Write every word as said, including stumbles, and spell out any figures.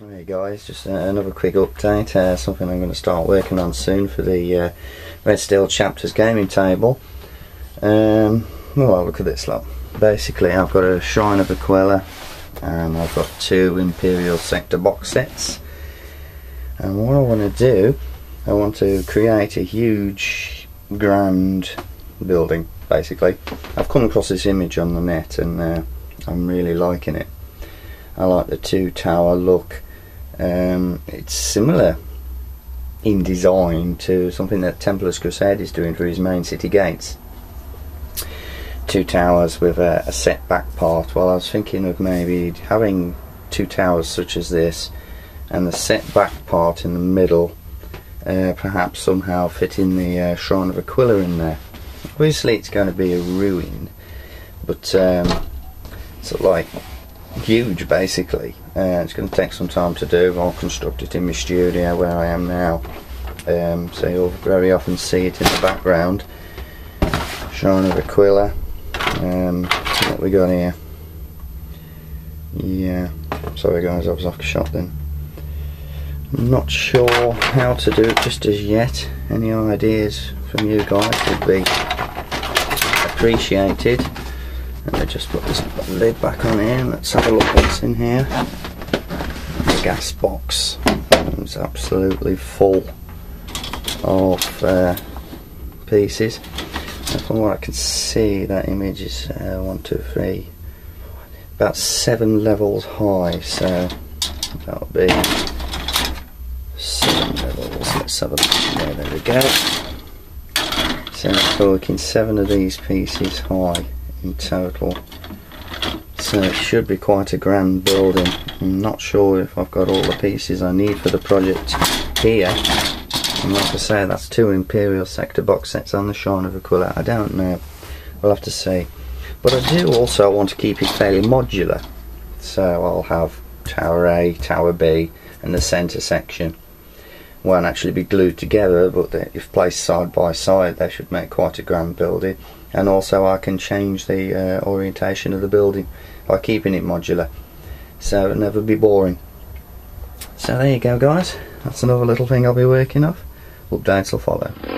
Hey guys, just uh, another quick update, uh, something I'm going to start working on soon for the uh, Red Steel Chapters gaming table. Um, well, look at this lot. Basically I've got a Shrine of Aquila and I've got two Imperial Sector box sets, and what I want to do, I want to create a huge grand building basically. I've come across this image on the net and uh, I'm really liking it. I like the two tower look. Um, it's similar in design to something that Templar Crusade is doing for his main city gates. Two towers with a, a set back part. Well, I was thinking of maybe having two towers such as this and the set back part in the middle, uh, perhaps somehow fitting the uh, Shrine of Aquila in there. Obviously it's going to be a ruin, but um, it's like huge basically. Uh, it's going to take some time to do. I'll construct it in my studio where I am now, um, so you'll very often see it in the background. Shrine of Aquila. Um, what we got here? Yeah, sorry guys, I was off shot then. I'm not sure how to do it just as yet. Any ideas from you guys would be appreciated. Let me just put this lid back on here and let's have a look what's in here. The gas box is absolutely full of uh, pieces. From what I can see, that image is uh, one, two, three, about seven levels high, so that'll be seven levels. Let's have a look. There we go. So we're talking seven of these pieces high in total. So it should be quite a grand building. I'm not sure if I've got all the pieces I need for the project here. And like I say, that's two Imperial Sector box sets on the Shrine of Aquila. I don't know, we'll have to see. But I do also want to keep it fairly modular. So I'll have Tower A, Tower B and the centre section. Won't actually be glued together, but if placed side by side they should make quite a grand building. And also I can change the uh, orientation of the building by keeping it modular, so it'll never be boring. So there you go guys, that's another little thing I'll be working off. Updates will follow.